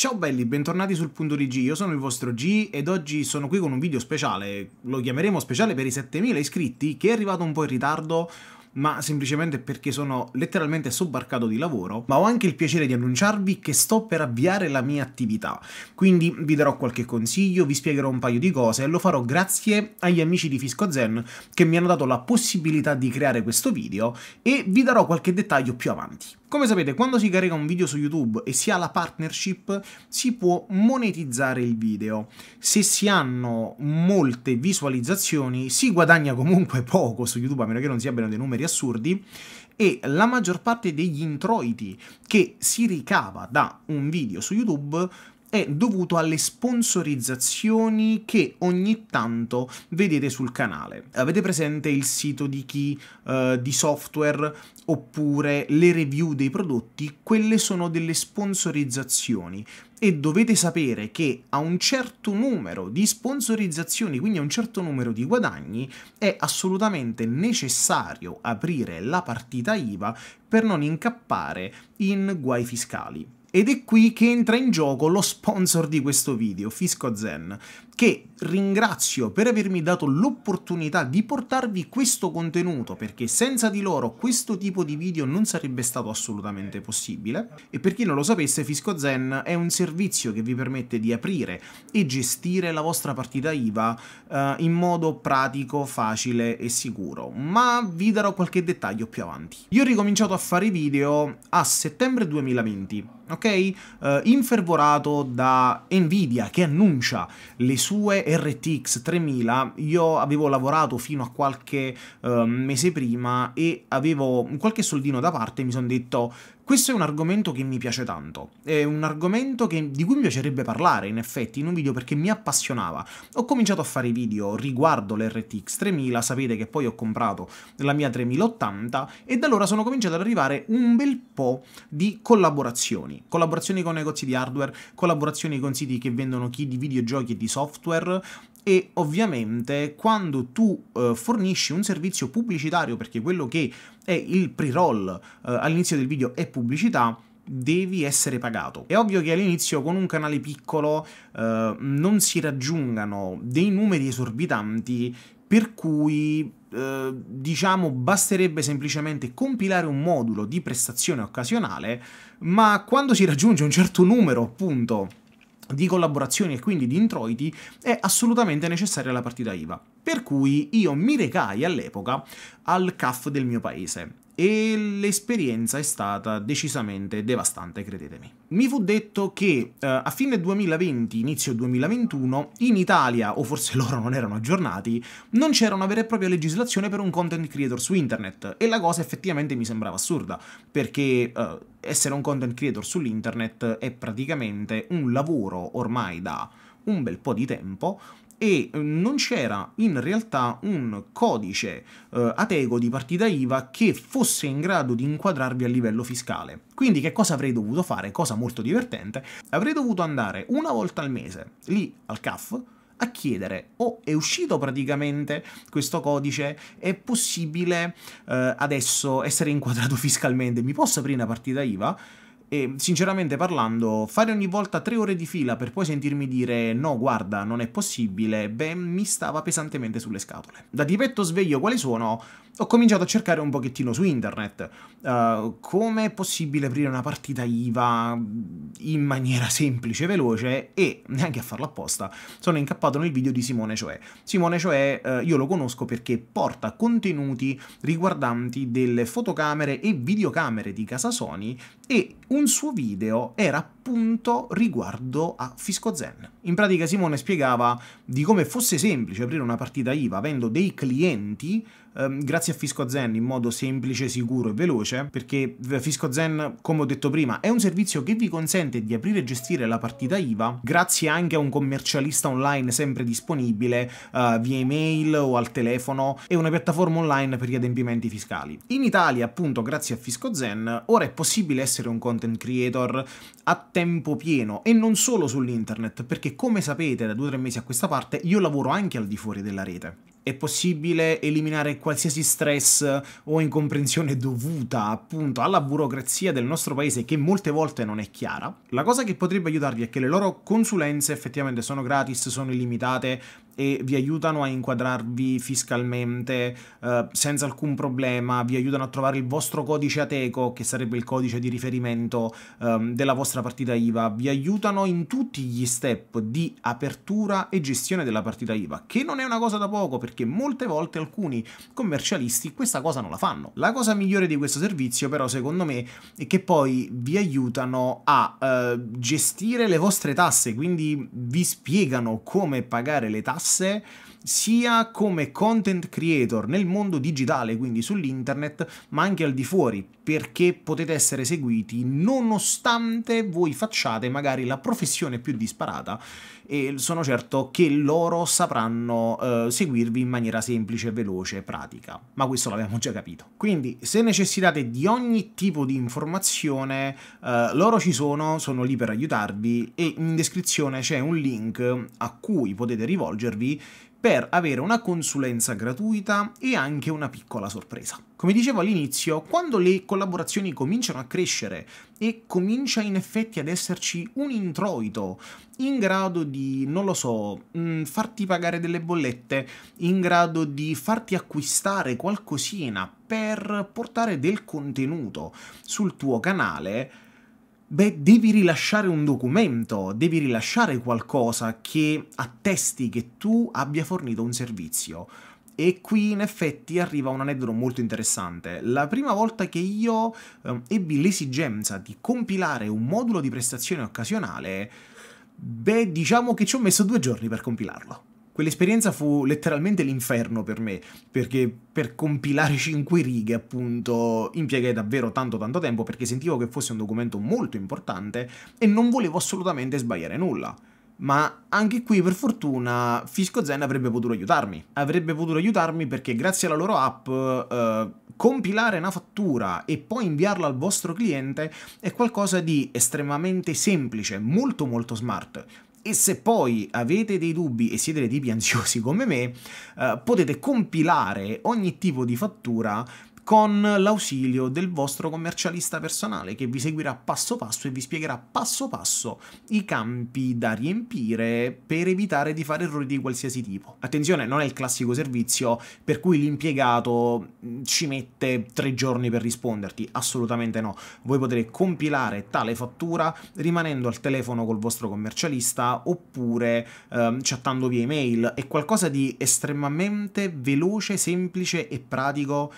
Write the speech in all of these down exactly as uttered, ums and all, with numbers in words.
Ciao belli, bentornati sul punto di G, io sono il vostro G ed oggi sono qui con un video speciale, lo chiameremo speciale per i settemila iscritti, che è arrivato un po' in ritardo, ma semplicemente perché sono letteralmente sobbarcato di lavoro, ma ho anche il piacere di annunciarvi che sto per avviare la mia attività, quindi vi darò qualche consiglio, vi spiegherò un paio di cose e lo farò grazie agli amici di Fiscozen che mi hanno dato la possibilità di creare questo video e vi darò qualche dettaglio più avanti. Come sapete, quando si carica un video su YouTube e si ha la partnership, si può monetizzare il video. Se si hanno molte visualizzazioni, si guadagna comunque poco su YouTube, a meno che non si abbiano dei numeri assurdi, e la maggior parte degli introiti che si ricava da un video su YouTube è dovuto alle sponsorizzazioni che ogni tanto vedete sul canale. Avete presente il sito di chi uh, di software oppure le review dei prodotti? Quelle sono delle sponsorizzazioni e dovete sapere che a un certo numero di sponsorizzazioni, quindi a un certo numero di guadagni, è assolutamente necessario aprire la partita I V A per non incappare in guai fiscali. Ed è qui che entra in gioco lo sponsor di questo video, Fiscozen, che ringrazio per avermi dato l'opportunità di portarvi questo contenuto, perché senza di loro questo tipo di video non sarebbe stato assolutamente possibile. E per chi non lo sapesse, Fiscozen è un servizio che vi permette di aprire e gestire la vostra partita I V A eh, in modo pratico, facile e sicuro, ma vi darò qualche dettaglio più avanti. Io ho ricominciato a fare video a settembre duemilaventi. Ok? Uh, infervorato da Nvidia che annuncia le sue R T X tremila, io avevo lavorato fino a qualche uh, mese prima e avevo qualche soldino da parte e mi sono detto: questo è un argomento che mi piace tanto, è un argomento che, di cui mi piacerebbe parlare in effetti in un video, perché mi appassionava. Ho cominciato a fare video riguardo l'R T X tremila, sapete che poi ho comprato la mia tremila ottanta e da allora sono cominciato ad arrivare un bel po' di collaborazioni. Collaborazioni con negozi di hardware, collaborazioni con siti che vendono kit di videogiochi e di software. E ovviamente quando tu eh, fornisci un servizio pubblicitario, perché quello che è il pre-roll eh, all'inizio del video è pubblicità, devi essere pagato. È ovvio che all'inizio con un canale piccolo eh, non si raggiungano dei numeri esorbitanti, per cui eh, diciamo basterebbe semplicemente compilare un modulo di prestazione occasionale, ma quando si raggiunge un certo numero appunto di collaborazioni e quindi di introiti è assolutamente necessaria la partita I V A, per cui io mi recai all'epoca al C A F del mio paese e l'esperienza è stata decisamente devastante, credetemi. Mi fu detto che eh, a fine duemilaventi, inizio duemilaventuno, in Italia, o forse loro non erano aggiornati, non c'era una vera e propria legislazione per un content creator su internet, e la cosa effettivamente mi sembrava assurda, perché eh, essere un content creator sull'internet è praticamente un lavoro ormai da un bel po' di tempo, e non c'era in realtà un codice eh, ATECO di partita I V A che fosse in grado di inquadrarvi a livello fiscale. Quindi che cosa avrei dovuto fare? Cosa molto divertente. Avrei dovuto andare una volta al mese lì al C A F a chiedere: oh, è uscito praticamente questo codice? È possibile eh, adesso essere inquadrato fiscalmente? Mi posso aprire una partita I V A? E sinceramente parlando, fare ogni volta tre ore di fila per poi sentirmi dire no guarda non è possibile, beh, mi stava pesantemente sulle scatole. Da tipetto sveglio quale sono, ho cominciato a cercare un pochettino su internet uh, come è possibile aprire una partita I V A in maniera semplice e veloce, e neanche a farlo apposta sono incappato nel video di Simone Cioè. Simone Cioè uh, io lo conosco perché porta contenuti riguardanti delle fotocamere e videocamere di casa Sony, e un Un suo video era appunto riguardo a Fiscozen. In pratica Simone spiegava di come fosse semplice aprire una partita I V A avendo dei clienti ehm, grazie a Fiscozen in modo semplice, sicuro e veloce, perché Fiscozen, come ho detto prima, è un servizio che vi consente di aprire e gestire la partita I V A grazie anche a un commercialista online sempre disponibile eh, via email o al telefono, e una piattaforma online per gli adempimenti fiscali. In Italia appunto grazie a Fiscozen ora è possibile essere un content creator a tempo pieno, e non solo sull'internet, perché come sapete da due o tre mesi a questa parte io lavoro anche al di fuori della rete. è possibile eliminare qualsiasi stress o incomprensione dovuta appunto alla burocrazia del nostro paese, che molte volte non è chiara. La cosa che potrebbe aiutarvi è che le loro consulenze effettivamente sono gratis, sono illimitate e vi aiutano a inquadrarvi fiscalmente eh, senza alcun problema, vi aiutano a trovare il vostro codice ATECO, che sarebbe il codice di riferimento eh, della vostra partita I V A, vi aiutano in tutti gli step di apertura e gestione della partita I V A, che non è una cosa da poco, perché molte volte alcuni commercialisti questa cosa non la fanno. La cosa migliore di questo servizio però secondo me è che poi vi aiutano a eh, gestire le vostre tasse, quindi vi spiegano come pagare le tasse sia come content creator nel mondo digitale, quindi sull'internet, ma anche al di fuori, perché potete essere seguiti nonostante voi facciate magari la professione più disparata, e sono certo che loro sapranno eh, seguirvi in maniera semplice, veloce e pratica. Ma questo l'avevamo già capito. Quindi se necessitate di ogni tipo di informazione, eh, loro ci sono, sono lì per aiutarvi, e in descrizione c'è un link a cui potete rivolgervi per avere una consulenza gratuita e anche una piccola sorpresa. Come dicevo all'inizio, quando le collaborazioni cominciano a crescere e comincia in effetti ad esserci un introito in grado di, non lo so, mh, farti pagare delle bollette, in grado di farti acquistare qualcosina per portare del contenuto sul tuo canale, beh, devi rilasciare un documento, devi rilasciare qualcosa che attesti che tu abbia fornito un servizio. E qui in effetti arriva un aneddoto molto interessante. La prima volta che io eh, ebbi l'esigenza di compilare un modulo di prestazione occasionale, beh, diciamo che ci ho messo due giorni per compilarlo. Quell'esperienza fu letteralmente l'inferno per me, perché per compilare cinque righe appunto impiegai davvero tanto tanto tempo, perché sentivo che fosse un documento molto importante e non volevo assolutamente sbagliare nulla. Ma anche qui per fortuna Fiscozen avrebbe potuto aiutarmi. Avrebbe potuto aiutarmi perché grazie alla loro app eh, compilare una fattura e poi inviarla al vostro cliente è qualcosa di estremamente semplice, molto molto smart. E se poi avete dei dubbi e siete dei tipi ansiosi come me, eh, potete compilare ogni tipo di fattura con l'ausilio del vostro commercialista personale, che vi seguirà passo passo e vi spiegherà passo passo i campi da riempire per evitare di fare errori di qualsiasi tipo. Attenzione, non è il classico servizio per cui l'impiegato ci mette tre giorni per risponderti, assolutamente no. Voi potrete compilare tale fattura rimanendo al telefono col vostro commercialista oppure ehm, chattando via email. È qualcosa di estremamente veloce, semplice e pratico,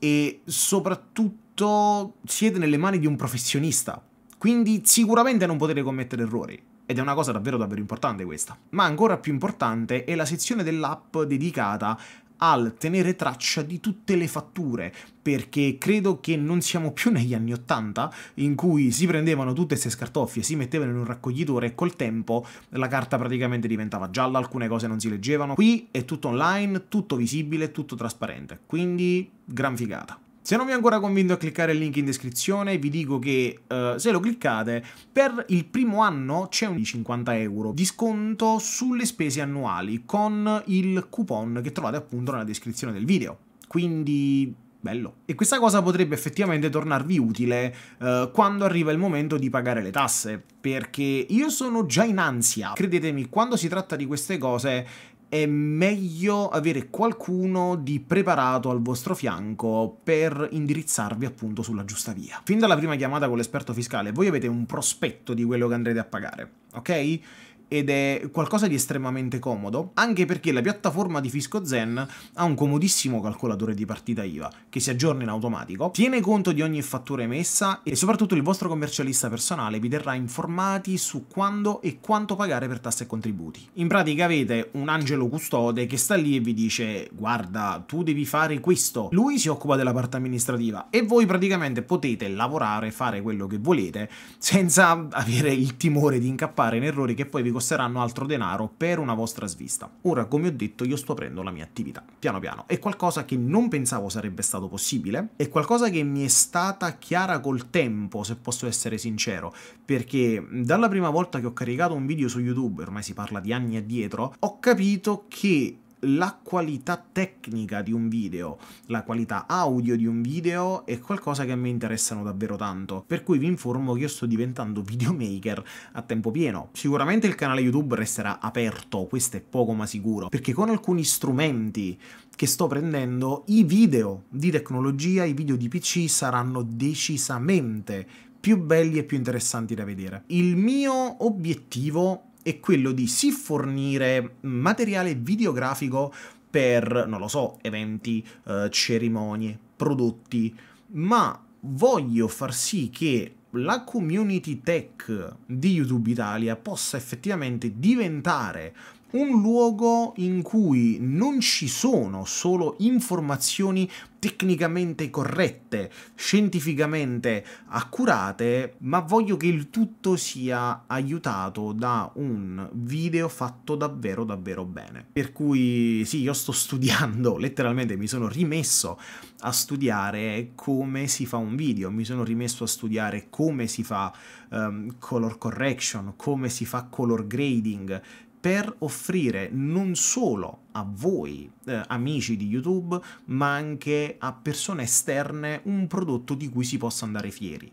e soprattutto siete nelle mani di un professionista, quindi sicuramente non potete commettere errori, ed è una cosa davvero davvero importante questa. Ma ancora più importante è la sezione dell'app dedicata al tenere traccia di tutte le fatture, perché credo che non siamo più negli anni ottanta in cui si prendevano tutte queste scartoffie, si mettevano in un raccoglitore e col tempo la carta praticamente diventava gialla, alcune cose non si leggevano. Qui è tutto online, tutto visibile, tutto trasparente, quindi gran figata. Se non vi ho ancora convinto a cliccare il link in descrizione, vi dico che eh, se lo cliccate, per il primo anno c'è un cinquanta euro di sconto sulle spese annuali con il coupon che trovate appunto nella descrizione del video. Quindi bello. E questa cosa potrebbe effettivamente tornarvi utile eh, quando arriva il momento di pagare le tasse, perché io sono già in ansia. Credetemi, quando si tratta di queste cose è meglio avere qualcuno di preparato al vostro fianco per indirizzarvi appunto sulla giusta via. Fin dalla prima chiamata con l'esperto fiscale voi avete un prospetto di quello che andrete a pagare, ok? Ed è qualcosa di estremamente comodo, anche perché la piattaforma di Fiscozen ha un comodissimo calcolatore di partita I V A che si aggiorna in automatico, tiene conto di ogni fattura emessa e soprattutto il vostro commercialista personale vi terrà informati su quando e quanto pagare per tasse e contributi. In pratica avete un angelo custode che sta lì e vi dice: guarda, tu devi fare questo. Lui si occupa della parte amministrativa e voi praticamente potete lavorare, fare quello che volete senza avere il timore di incappare in errori che poi vi costeranno altro denaro per una vostra svista. Ora, come ho detto, io sto aprendo la mia attività, piano piano. È qualcosa che non pensavo sarebbe stato possibile, è qualcosa che mi è stata chiara col tempo, se posso essere sincero, perché dalla prima volta che ho caricato un video su YouTube, ormai si parla di anni addietro, ho capito che la qualità tecnica di un video, la qualità audio di un video è qualcosa che a me interessano davvero tanto, per cui vi informo che io sto diventando videomaker a tempo pieno. Sicuramente il canale YouTube resterà aperto, questo è poco ma sicuro, perché con alcuni strumenti che sto prendendo i video di tecnologia, i video di P C saranno decisamente più belli e più interessanti da vedere. Il mio obiettivo è quello di sì fornire materiale videografico per, non lo so, eventi, eh, cerimonie, prodotti, ma voglio far sì che la community tech di YouTube Italia possa effettivamente diventare un luogo in cui non ci sono solo informazioni tecnicamente corrette, scientificamente accurate, ma voglio che il tutto sia aiutato da un video fatto davvero davvero bene. Per cui sì, io sto studiando, letteralmente mi sono rimesso a studiare come si fa un video, mi sono rimesso a studiare come si fa um, color correction, come si fa color grading, per offrire non solo a voi, eh, amici di YouTube, ma anche a persone esterne un prodotto di cui si possa andare fieri.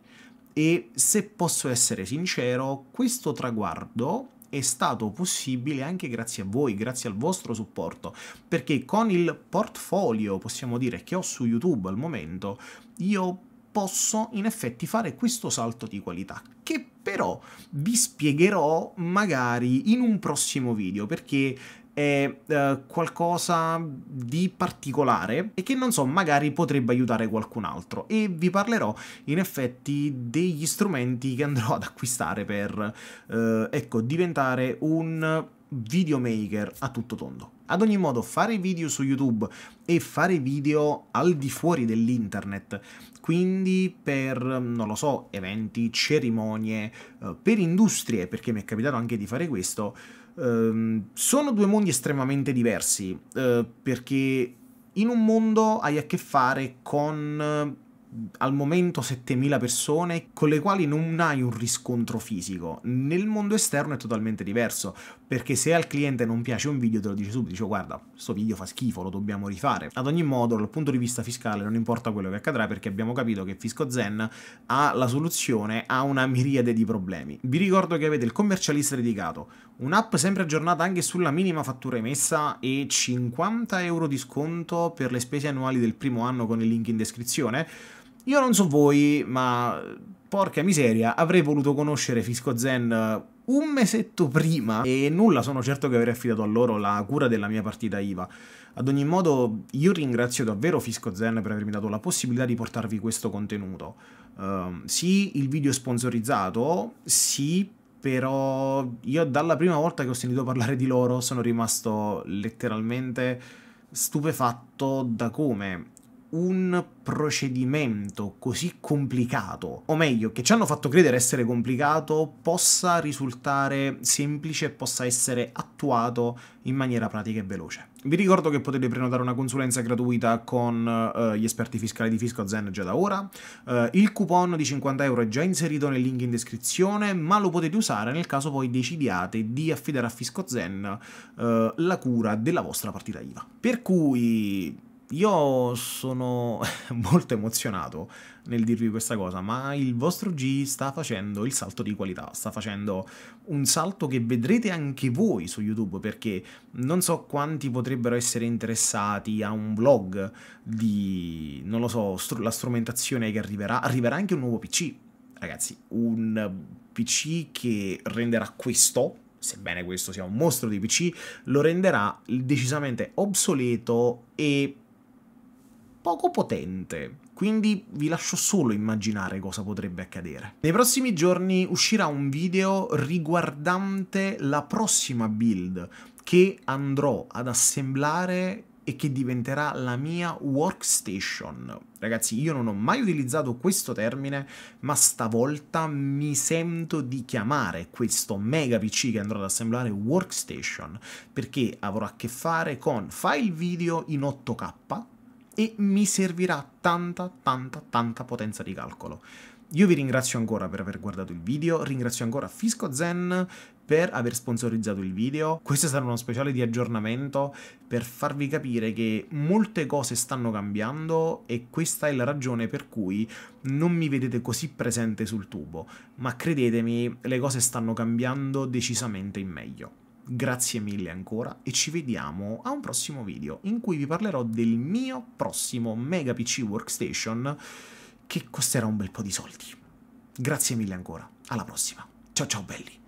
E se posso essere sincero, questo traguardo è stato possibile anche grazie a voi, grazie al vostro supporto, perché con il portfolio, possiamo dire, che ho su YouTube al momento, io posso in effetti fare questo salto di qualità, che però vi spiegherò magari in un prossimo video, perché è eh, qualcosa di particolare e che, non so, magari potrebbe aiutare qualcun altro, e vi parlerò in effetti degli strumenti che andrò ad acquistare per eh, ecco, diventare un videomaker a tutto tondo. Ad ogni modo, fare video su YouTube e fare video al di fuori dell'internet, quindi per, non lo so, eventi, cerimonie, per industrie, perché mi è capitato anche di fare questo, ehm, sono due mondi estremamente diversi, eh, perché in un mondo hai a che fare con al momento settemila persone con le quali non hai un riscontro fisico. Nel mondo esterno è totalmente diverso, perché se al cliente non piace un video te lo dice subito, dice guarda, sto video fa schifo, lo dobbiamo rifare. Ad ogni modo, dal punto di vista fiscale non importa quello che accadrà, perché abbiamo capito che Fiscozen ha la soluzione a una miriade di problemi. Vi ricordo che avete il commercialista dedicato, un'app sempre aggiornata anche sulla minima fattura emessa e cinquanta euro di sconto per le spese annuali del primo anno con il link in descrizione. Io non so voi, ma porca miseria, avrei voluto conoscere Fiscozen un mesetto prima, e nulla, sono certo che avrei affidato a loro la cura della mia partita I V A. Ad ogni modo, io ringrazio davvero Fiscozen per avermi dato la possibilità di portarvi questo contenuto. Uh, sì, il video è sponsorizzato, sì, però io dalla prima volta che ho sentito parlare di loro sono rimasto letteralmente stupefatto da come un procedimento così complicato, o meglio, che ci hanno fatto credere essere complicato, possa risultare semplice e possa essere attuato in maniera pratica e veloce. Vi ricordo che potete prenotare una consulenza gratuita con uh, gli esperti fiscali di Fiscozen già da ora. Uh, il coupon di cinquanta euro è già inserito nel link in descrizione, ma lo potete usare nel caso poi decidiate di affidare a Fiscozen uh, la cura della vostra partita I V A. Per cui io sono molto emozionato nel dirvi questa cosa, ma il vostro G sta facendo il salto di qualità, sta facendo un salto che vedrete anche voi su YouTube, perché non so quanti potrebbero essere interessati a un vlog di, non lo so, str- la strumentazione che arriverà. Arriverà anche un nuovo P C, ragazzi, un P C che renderà questo, sebbene questo sia un mostro di P C, lo renderà decisamente obsoleto e poco potente, quindi vi lascio solo immaginare cosa potrebbe accadere. Nei prossimi giorni uscirà un video riguardante la prossima build che andrò ad assemblare e che diventerà la mia workstation. Ragazzi, io non ho mai utilizzato questo termine, ma stavolta mi sento di chiamare questo mega P C che andrò ad assemblare workstation, perché avrò a che fare con file video in otto K, e mi servirà tanta, tanta, tanta potenza di calcolo. Io vi ringrazio ancora per aver guardato il video, ringrazio ancora Fiscozen per aver sponsorizzato il video. Questo sarà uno speciale di aggiornamento per farvi capire che molte cose stanno cambiando e questa è la ragione per cui non mi vedete così presente sul tubo, ma credetemi, le cose stanno cambiando decisamente in meglio. Grazie mille ancora e ci vediamo a un prossimo video in cui vi parlerò del mio prossimo mega P C workstation che costerà un bel po' di soldi. Grazie mille ancora, alla prossima, ciao ciao belli!